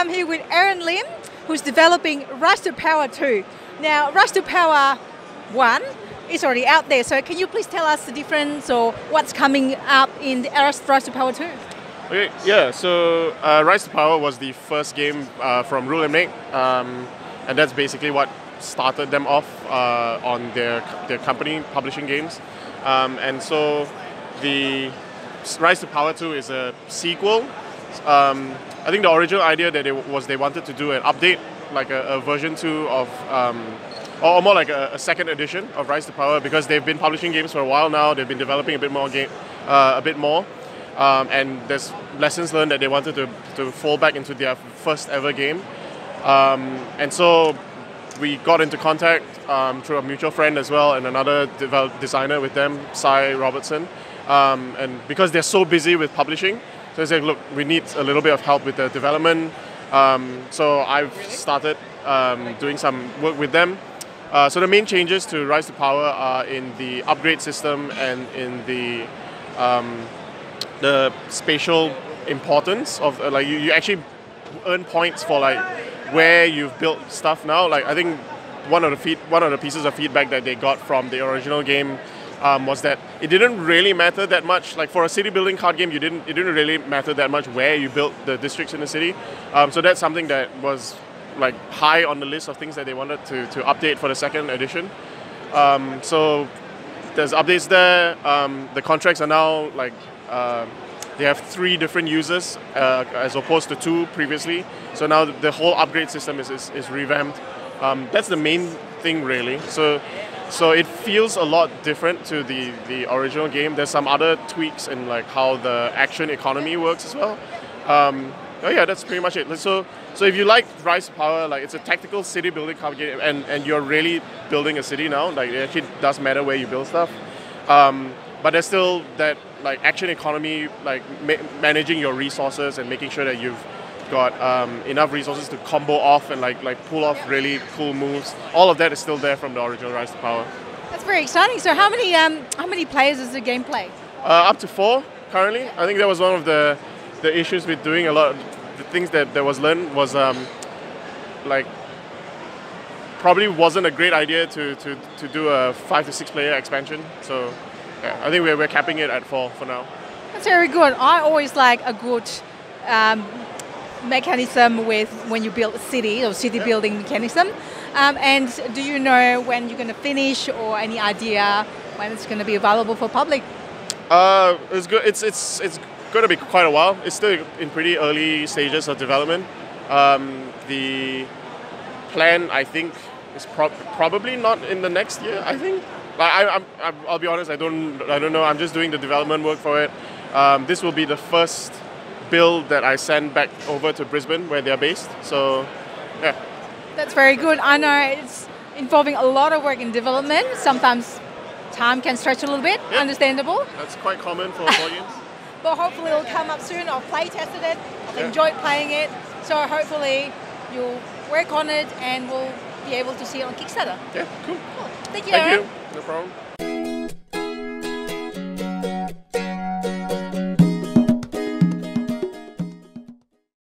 I'm here with Aaron Lim, who's developing Rise to Power 2. Now, Rise to Power 1 is already out there, so can you please tell us the difference or what's coming up in Rise to Power 2? Okay, yeah, so Rise to Power was the first game from Rule and Make, and that's basically what started them off on their company publishing games. And so the Rise to Power 2 is a sequel. I think the original idea that they wanted to do an update, like a version 2 of, or more like a second edition of Rise to Power, because they've been publishing games for a while now. They've been developing a bit more, and there's lessons learned that they wanted to fall back into their first ever game, and so we got into contact through a mutual friend as well and another designer with them, Cy Robertson, and because they're so busy with publishing. So I said, look, we need a little bit of help with the development. So I've started doing some work with them. So the main changes to Rise to Power are in the upgrade system and in the spatial importance of like you actually earn points for like where you've built stuff now. Like I think one of the pieces of feedback that they got from the original game was that it didn't really matter that much. Like for a city building card game, it didn't really matter that much where you built the districts in the city. So that's something that was like high on the list of things that they wanted to update for the second edition. So there's updates there. The contracts are now like they have 3 different users as opposed to 2 previously. So now the whole upgrade system is revamped. That's the main thing really. So it feels a lot different to the original game. There's some other tweaks in like how the action economy works as well. Oh yeah, that's pretty much it. So if you like Rise to Power, like it's a tactical city building card game, and you're really building a city now. Like it actually does matter where you build stuff. But there's still that like action economy, like managing your resources and making sure that you've got enough resources to combo off and like pull off really cool moves. All of that is still there from the original Rise to Power. That's very exciting. So how many players is the game play? Up to 4 currently. I think that was one of the issues with doing a lot of the things that was learned was like probably wasn't a great idea to do a 5 to 6 player expansion. So yeah, I think we're capping it at 4 for now. That's very good. I always like a good mechanism with when you build a city or city building mechanism. And do you know when you're going to finish or any idea when it's going to be available for public? It's good. It's going to be quite a while. It's still in pretty early stages of development. The plan, I think, is probably not in the next year. I think. Like I'll be honest. I don't know. I'm just doing the development work for it. This will be the first build that I send back over to Brisbane where they're based. So, yeah. That's very good. I know it's involving a lot of work in development. Sometimes time can stretch a little bit, understandable. That's quite common for board games. But hopefully it'll come up soon. I've play tested it, I've enjoyed playing it. So hopefully you'll work on it and we'll be able to see it on Kickstarter. Yeah, cool. Thank you, Aaron. Thank you, no problem.